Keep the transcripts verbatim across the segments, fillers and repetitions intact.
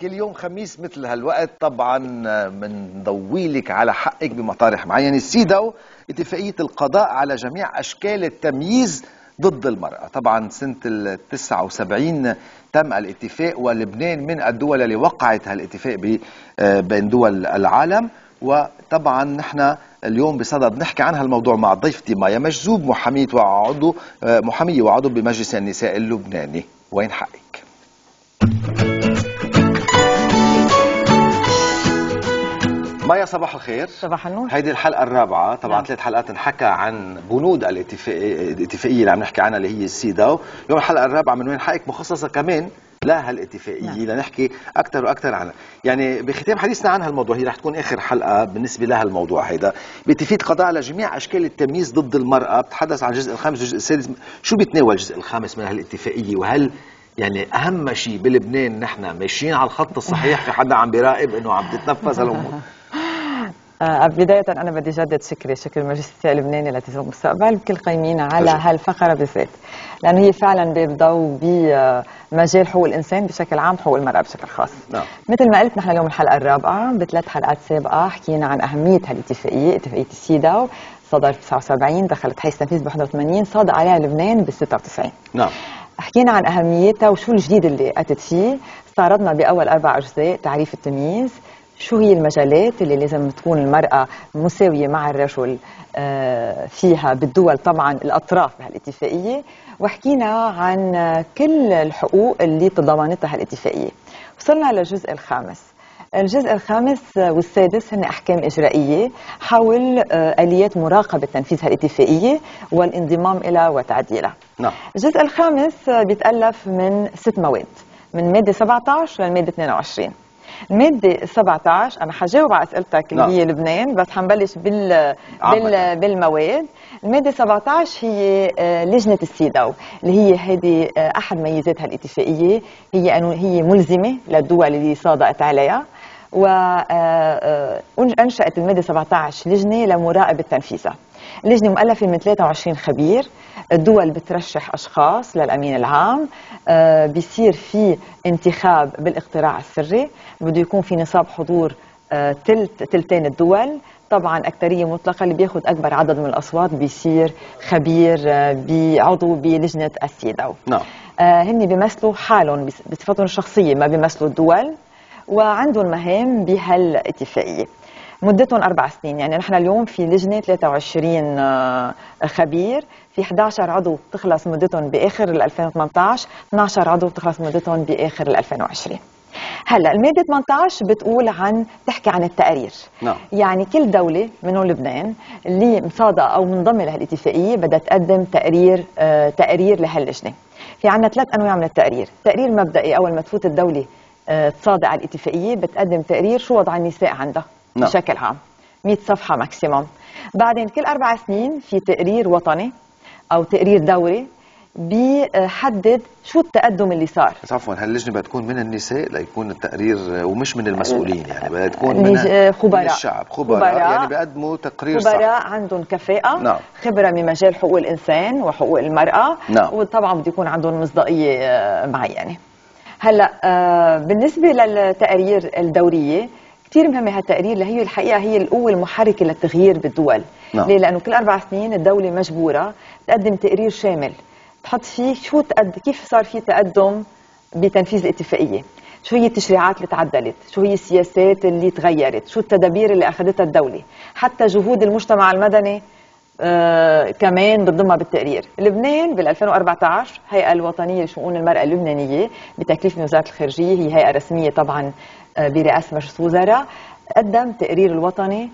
كل يوم خميس مثل هالوقت طبعا بنضويلك على حقك بمطارح معين. السيداو اتفاقية القضاء على جميع أشكال التمييز ضد المرأة، طبعا سنة ال تسعة وسبعين تم الاتفاق، ولبنان من الدول اللي وقعت هالاتفاق بين دول العالم. وطبعا نحن اليوم بصدد نحكي عن هالموضوع مع ضيفتي مايا مجذوب، محامية وعضو محامية وعضو بمجلس النساء اللبناني. وين حقك؟ مايا صباح الخير. صباح النور. هيدي الحلقة الرابعة، طبعا ثلاث حلقات نحكى عن بنود الاتفاقية اللي عم نحكي عنها اللي هي السيداو، اليوم الحلقة الرابعة من وين حقك مخصصة كمان لهالاتفاقية لنحكي أكثر وأكثر عنها. يعني بختام حديثنا عن هالموضوع، هي رح تكون آخر حلقة بالنسبة لهالموضوع هيدا، باتفاقية القضاء على جميع أشكال التمييز ضد المرأة، بتحدث عن الجزء الخامس والجزء السادس. شو بيتناول الجزء الخامس من هالاتفاقية، وهل يعني أهم شيء بلبنان نحن ماشيين على الخط الصحيح؟ في حدا عم بيراقب إنه عم تتنفس هالأمور؟ آه بداية أنا بدي جدد شكري، شكر المجلس النساء اللبناني لتزوج المستقبل بكل قايمين على هالفقرة بالذات، لأنه هي فعلا بيبضوا بمجال حقوق الإنسان بشكل عام، حقوق المرأة بشكل خاص. نعم. مثل ما قلت نحن اليوم الحلقة الرابعة، بثلاث حلقات سابقة حكينا عن أهمية هالاتفاقية، اتفاقية السيداو صدر في تسعة وسبعين، دخلت حيز تنفيذ ب واحد وثمانين، صاد عليها لبنان ب ستة وتسعين. نعم. حكينا عن أهميتها وشو الجديد اللي أتت فيه، استعرضنا بأول أربع أجزاء تعريف التمييز، شو هي المجالات اللي لازم تكون المرأة مساوية مع الرجل فيها بالدول طبعا الأطراف بهالاتفاقية، وحكينا عن كل الحقوق اللي تضمنتها هالاتفاقية. وصلنا للجزء الخامس. الجزء الخامس والسادس هن أحكام إجرائية حول آليات مراقبة تنفيذ هالاتفاقية والانضمام إلى وتعديلها. نعم. الجزء الخامس بيتألف من ست مواد، من مادة سبعة عشر للمادة اثنين وعشرين. المادة سبعة عشر أنا حجاوب على أسئلتك اللي هي لبنان، بس حنبلش بال... بال... بالمواد. المادة سبعة عشر هي لجنة السيداو، اللي هي هذه أحد ميزاتها الاتفاقية، هي هي ملزمة للدول اللي صادقت عليها، وأنشأت المادة سبعة عشر لجنة لمراقبة تنفيذها. اللجنة مؤلفة من ثلاثة وعشرين خبير، الدول بترشح أشخاص للأمين العام، أه بيصير في انتخاب بالاقتراع السري، بده يكون في نصاب حضور أه تلت تلتين الدول، طبعا أكترية مطلقة، اللي بياخد أكبر عدد من الأصوات بيصير خبير أه بعضو بلجنة السيداو. نعم. أه هن بيمثلوا حالهم بصفتهم الشخصية، ما بيمثلوا الدول، وعندهم مهام بهالاتفاقية مدتهم أربع سنين. يعني نحن اليوم في لجنة ثلاثة وعشرين خبير، في إحدى عشر عضو تخلص مدتهم بآخر ألفين وثمانطعش، اثني عشر عضو تخلص مدتهم بآخر ألفين وعشرين. هلا المادة ثمانية عشر بتقول عن تحكي عن التقارير. نعم. يعني كل دولة منهم لبنان اللي مصادقة أو منضمة لهالاتفاقية بدها تقدم تقرير آه تقارير لهاللجنة. في عندنا ثلاث أنواع من التقرير، تقرير مبدئي أول ما تفوت الدولة آه تصادق على الاتفاقية بتقدم تقرير شو وضع النساء عندها. نعم. بشكل عام مية صفحة ماكسيموم. بعدين كل أربع سنين في تقرير وطني أو تقرير دوري بيحدد شو التقدم اللي صار. بس عفوا، هاللجنة بدها تكون من النساء ليكون التقرير ومش من المسؤولين، يعني بدها تكون من, خبراء. من الشعب، خبراء, خبراء يعني بيقدموا تقرير خبراء صح، خبراء عندهم كفاءة. نعم. خبرة من مجال حقوق الإنسان وحقوق المرأة. نعم. وطبعا بده يكون عندهم مصداقية معينة. هلا بالنسبة للتقارير الدورية كثير مهمة هالتقرير، اللي هي الحقيقة هي القوة المحركة للتغيير بالدول. نعم. ليه؟ لأنه كل أربع سنين الدولة مجبورة تقدم تقرير شامل تحط فيه شو تقد... كيف صار في تقدم بتنفيذ الاتفاقية، شو هي التشريعات اللي تعدلت، شو هي السياسات اللي تغيرت، شو التدابير اللي أخذتها الدولة، حتى جهود المجتمع المدني آه كمان بتضمها بالتقرير. لبنان بال ألفين وأربعطعش الهيئة الوطنية لشؤون المرأة اللبنانية بتكليف من وزارة الخارجية، هي هيئة رسمية طبعا برئاسة مجلس الوزراء، قدم تقرير الوطني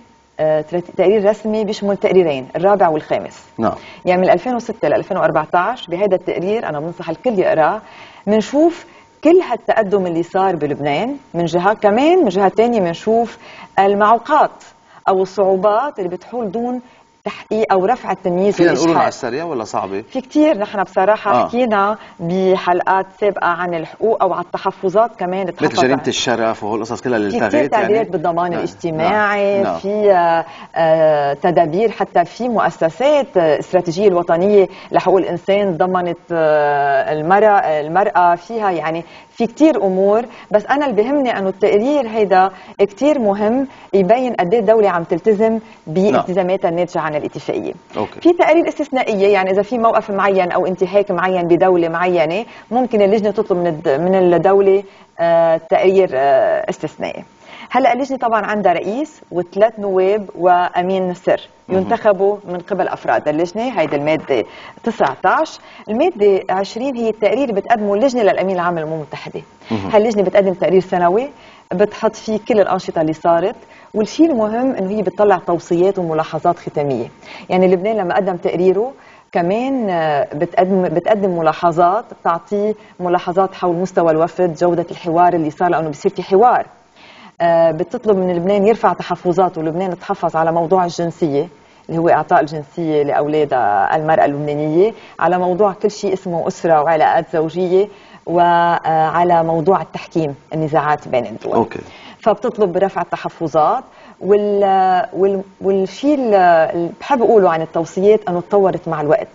تقرير رسمي بيشمل تقريرين، الرابع والخامس. نعم. يعني من ألفين وستة ل ألفين وأربعطعش بهذا التقرير أنا بنصح الكل يقراه، بنشوف كل هالتقدم اللي صار بلبنان من جهة، كمان من جهة ثانية بنشوف المعوقات أو الصعوبات اللي بتحول دون تحقيق او رفع التمييز والإشحاد. فينا نقولهم على السريع ولا صعبه؟ في كثير نحن بصراحه آه. حكينا بحلقات سابقه عن الحقوق او على التحفظات كمان مثل جريمه الشرف وهول القصص كلها اللي التغت. في كثير تعديلات يعني بالضمان نعم. الاجتماعي، نعم. في آه تدابير، حتى في مؤسسات استراتيجيه الوطنيه لحقوق الانسان ضمنت آه المراه المراه فيها، يعني في كثير امور. بس انا اللي بهمني انه التقرير هيدا كثير مهم يبين قد ايه الدوله عم تلتزم بالتزاماتها الناتجه عن الاتفاقيه. أوكي. في تقارير استثنائيه، يعني اذا في موقف معين او انتهاك معين بدوله معينه ممكن اللجنه تطلب من من الدوله آه تقرير آه استثنائي. هلا اللجنه طبعا عندها رئيس وثلاث نواب وامين سر ينتخبوا من قبل افراد اللجنه، هيدي الماده تسعطعش. الماده عشرين هي التقرير اللي بتقدمه اللجنه للامين العام للامم المتحده. هاللجنه بتقدم تقرير سنوي بتحط فيه كل الانشطه اللي صارت، والشيء المهم انه هي بتطلع توصيات وملاحظات ختاميه. يعني لبنان لما قدم تقريره كمان بتقدم بتقدم ملاحظات، بتعطيه ملاحظات حول مستوى الوفد، جوده الحوار اللي صار لانه بصير في حوار. آه بتطلب من لبنان يرفع تحفظاته، ولبنان تحفظ على موضوع الجنسية اللي هو إعطاء الجنسية لأولادها المرأة اللبنانية، على موضوع كل شيء اسمه أسرة وعلاقات زوجية، وعلى موضوع التحكيم النزاعات بين الدول. أوكي. فبتطلب رفع التحفظات. وال والشيء اللي بحب أقوله عن التوصيات أنه تطورت مع الوقت،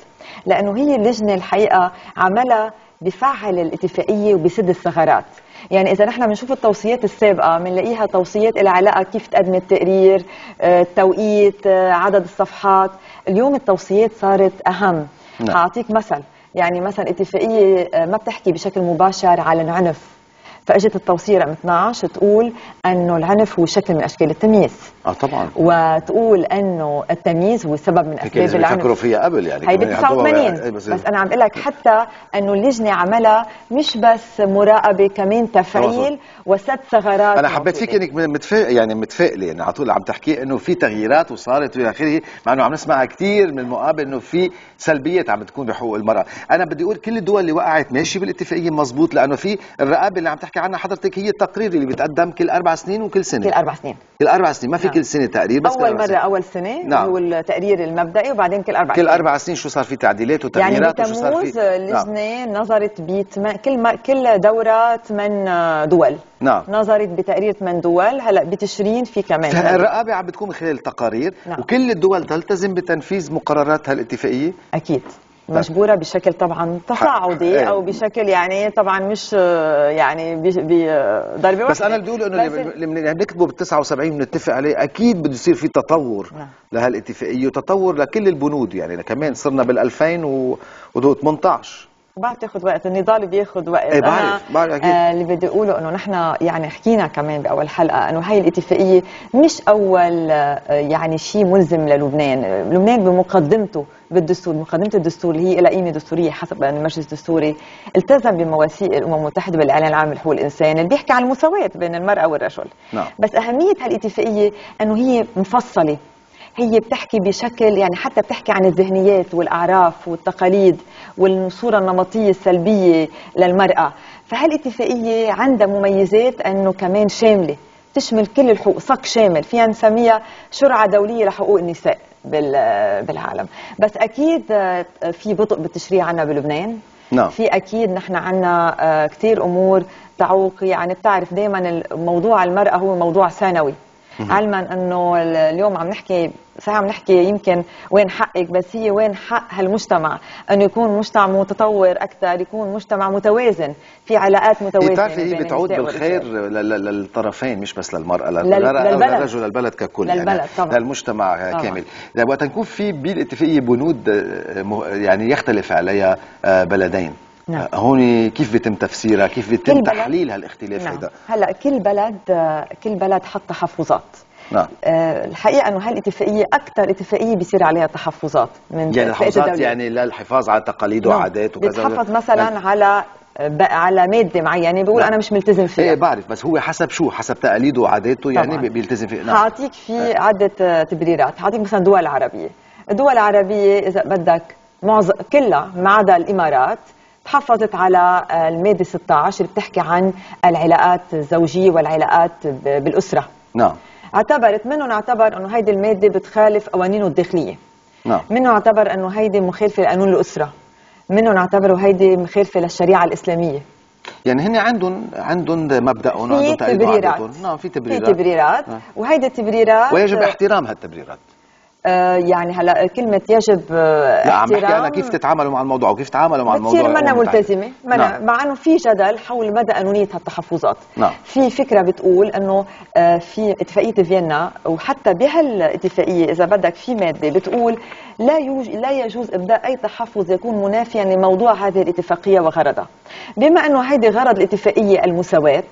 لأنه هي اللجنة الحقيقة عملها بفعل الاتفاقية وبسد الثغرات. يعني إذا نحن بنشوف التوصيات السابقة بنلاقيها توصيات لها علاقة كيف تقدم التقرير، التوقيت، عدد الصفحات. اليوم التوصيات صارت أهم. نعم. هعطيك مثل، يعني مثلا اتفاقية ما بتحكي بشكل مباشر على العنف، فاجت التوصية رقم اثنعش تقول أنه العنف هو شكل من أشكال التمييز. اه طبعا. وتقول أنه التمييز هو سبب من أسباب العنف. كانوا بيفكروا فيها قبل يعني. هي ب تسعة وثمانين. بس أنا عم بقول لك حتى أنه اللجنة عملها مش بس مراقبة، كمان تفعيل وسد ثغرات. أنا حبيت فيك إنك متفائلة، يعني متفائلة يعني على طول عم تحكي إنه في تغييرات وصارت وإلى آخره، مع إنه عم نسمعها كثير من المقابل إنه في سلبيات عم تكون بحقوق المرأة. أنا بدي أقول كل الدول اللي وقعت ماشي بالاتفاقية مضبوط، لأنه في الرقابة اللي عم تحكي عنا حضرتك هي التقرير اللي بيتقدم كل أربع سنين وكل سنة. كل أربع سنين. كل أربع سنين ما في نعم. كل سنة تقرير. بس أول مرة سنة. أول سنة. نعم. هو التقرير المبدئي، وبعدين كل أربع. كل أربع سنين شو صار في تعديلات وتغييرات يعني. بتموز اللجنة نعم. نظرت بثمان كل ما... كل دورة ثمان دول. نعم. نظرت بتقرير ثمان دول. هلا بتشرين في كمان. الرقابة عم بتكون من خلال التقارير. نعم. وكل الدول تلتزم بتنفيذ مقررات هالاتفاقية. أكيد. مجبوره بشكل طبعا تصاعدي او بشكل يعني طبعا مش يعني بضربه. بس انا بدي اقول انه اللي بنكتبه بال تسعة وسبعين بنتفق عليه اكيد بده يصير في تطور نعم. لهالاتفاقيه وتطور لكل البنود. يعني كمان صرنا بال ألفين وثمنطعش بتاخذ وقت، النضال بياخذ وقت. ايه بعرف بعرف اكيد. آه اللي بدي اقوله انه نحن يعني حكينا كمان باول حلقه انه هاي الاتفاقيه مش اول آه يعني شيء ملزم للبنان. لبنان بمقدمته بالدستور، مقدمه الدستور اللي هي لها قيمه دستوريه حسب المجلس الدستوري، التزم بمواثيق الامم المتحده بالاعلان العام لحقوق الانسان اللي بيحكي عن المساواه بين المراه والرجل. نعم. بس اهميه هالاتفاقيه انه هي مفصله، هي بتحكي بشكل يعني حتى بتحكي عن الذهنيات والاعراف والتقاليد والصوره النمطيه السلبيه للمراه. فهالاتفاقيه عندها مميزات انه كمان شامله، تشمل كل الحقوق، صك شامل، فينا نسميها شرعه دوليه لحقوق النساء بالعالم. بس اكيد في بطء بالتشريع عنا بلبنان. نعم. في اكيد نحن عنا كثير امور تعوق. يعني بتعرف دائما موضوع المراه هو موضوع ثانوي، علما انه اليوم عم نحكي ساعه عم نحكي يمكن وين حقك، بس هي وين حق هالمجتمع انه يكون مجتمع متطور اكثر، يكون مجتمع متوازن، في علاقات متوازنه. بتعرفي هي بتعود بالخير للطرفين، مش بس للمراه، للمراه للرجل، للبلد ككل، للبلد يعني للمجتمع طبعًا. كامل. وقت نكون في بالاتفاقيه بنود يعني يختلف عليها بلدين. نعم. هون كيف بيتم تفسيرها، كيف بيتم تحليل هالاختلاف هذا؟ نعم. هلا كل بلد كل بلد حط تحفظات. نعم. أه الحقيقه انه هالاتفاقيه اكثر اتفاقيه بيصير عليها تحفظات من يعني تحفظات يعني للحفاظ على تقاليد نعم. وعادات وكذا. بتحفظ مثلا نعم. على على ماده معينه بقول نعم. انا مش ملتزم فيها. ايه بعرف، بس هو حسب شو، حسب تقاليده وعاداته يعني بيلتزم فيها. نعم. هعطيك في عده تبريرات. هعطيك مثلا دول عربيه. الدول العربيه اذا بدك معظم كلها ما عدا الامارات حافظت على المادة ستة عشر اللي بتحكي عن العلاقات الزوجية والعلاقات بالأسرة. نعم. اعتبرت منهم اعتبر انه هيدي المادة بتخالف قوانينه الداخلية. نعم. منه اعتبر انه هيدي مخالفه لقانون الاسره، منه اعتبروا هيدي مخالفه للشريعه الاسلاميه. يعني هن عندهم عندهم مبدأهم وعندهم تبريرات. نعم في تبريرات في تبريرات نعم. وهيدي التبريرات ويجب احترام هالتبريرات. آه يعني هلا كلمه يجب آه لا عم بحكي انا كيف تتعاملوا مع الموضوع وكيف تتعاملوا مع الموضوع كثير منا ملتزمه منا نعم. مع انه في جدل حول مدى قانونيه هالتحفظات نعم. في فكره بتقول انه آه في اتفاقيه فيينا، وحتى بهالاتفاقيه اذا بدك في ماده بتقول لا يوجد لا يجوز ابداء اي تحفظ يكون منافيا لموضوع هذه الاتفاقيه وغرضها، بما انه هيدي غرض الاتفاقيه المساواه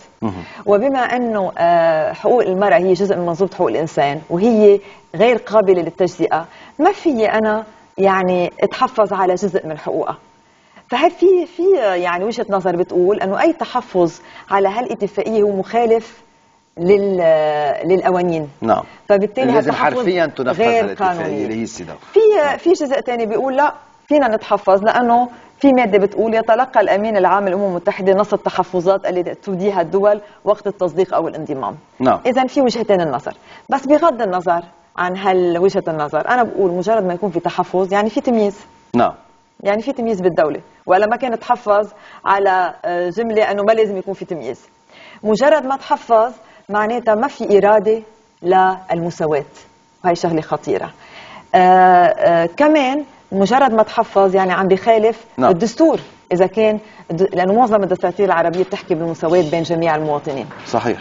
وبما انه آه حقوق المراه هي جزء من منظومه حقوق الانسان وهي غير قابله للتجزئه، ما في انا يعني اتحفظ على جزء من حقوقها. فهي في في يعني وجهه نظر بتقول انه اي تحفظ على هالاتفاقيه هو مخالف لل للقوانين. نعم. فبالتالي لازم حرفيا تنفذ الاتفاقيه اللي هي السيداو. في نعم. في جزء ثاني بيقول لا فينا نتحفظ لانه في ماده بتقول يتلقى الامين العام للامم المتحده نص التحفظات التي تبديها الدول وقت التصديق او الانضمام. نعم. اذا في وجهتين النظر، بس بغض النظر عن هالوجهة النظر أنا بقول مجرد ما يكون في تحفظ يعني في تمييز. نعم. يعني في تمييز بالدولة، ولا ما كان تحفظ على جملة أنه ما لازم يكون في تمييز. مجرد ما تحفظ معناتها ما في إرادة للمساواة، وهي شغلة خطيرة. آآ آآ كمان مجرد ما تحفظ يعني عم بخالف نعم. الدستور، إذا كان لأنه معظم الدساتير العربية بتحكي بالمساواة بين جميع المواطنين. صحيح.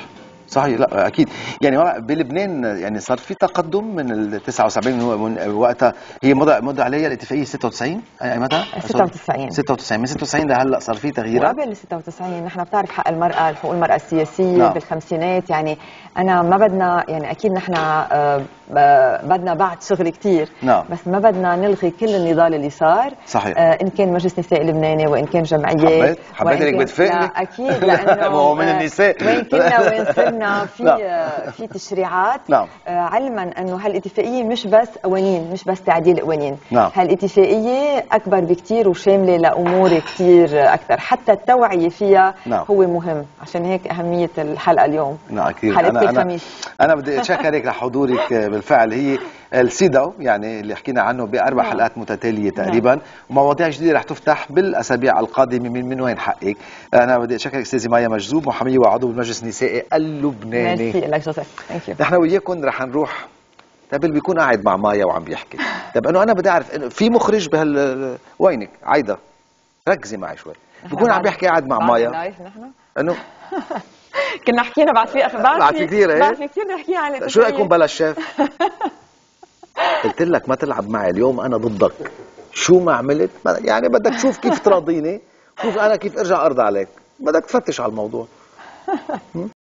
صحيح لا اكيد يعني بلبنان يعني صار في تقدم من ال تسعة وسبعين من وقتها هي مضى مضى عليها الاتفاقيه ستة وتسعين اي متى؟ ستة وتسعين ستة وتسعين من ستة وتسعين لهلا صار في تغييرات. قبل ستة وتسعين نحن بتعرف حق المراه حقوق المراه السياسيه نعم. بالخمسينات يعني انا ما بدنا يعني اكيد نحن بدنا بعد شغل كثير نعم. بس ما بدنا نلغي كل النضال اللي صار صحيح. ان كان مجلس النساء اللبناني وان كان جمعيات حبيت انك بتفاجئني اكيد لانه هو من النساء وين كنا وين صرنا في في تشريعات نعم. علما انه هالاتفاقيه مش بس قوانين، مش بس تعديل قوانين نعم. هالاتفاقيه اكبر بكثير وشامله لامور كثير اكثر، حتى التوعيه فيها نعم. هو مهم، عشان هيك اهميه الحلقه اليوم نعم كثير. انا الخميس. انا بدي اتشكرك لحضورك بالفعل. هي السيداو يعني اللي حكينا عنه باربع نعم. حلقات متتاليه تقريبا نعم. ومواضيع جديده رح تفتح بالاسابيع القادمه من من وين حقك. انا بدي اشكرك استاذه مايا مجذوب محاميه وعضو بالمجلس النسائي اللبناني. ميرسي لك جوزيف. ثانك يو. نحن وياكم رح نروح تقبل بيكون قاعد مع مايا وعم بيحكي. طب انه انا بدي اعرف انه في مخرج بهال وينك عايده ركزي معي شوي. بكون عم بيحكي قاعد مع مايا. لايف نحن؟ انه كنا حكينا بعد في بعد بعد في كثير بعد في كثير نحكي عن شو رايكم بلا الشيف؟ قلت لك ما تلعب معي اليوم انا ضدك. شو ما عملت يعني بدك تشوف كيف تراضيني، شوف انا كيف ارجع ارضى عليك، بدك تفتش على الموضوع.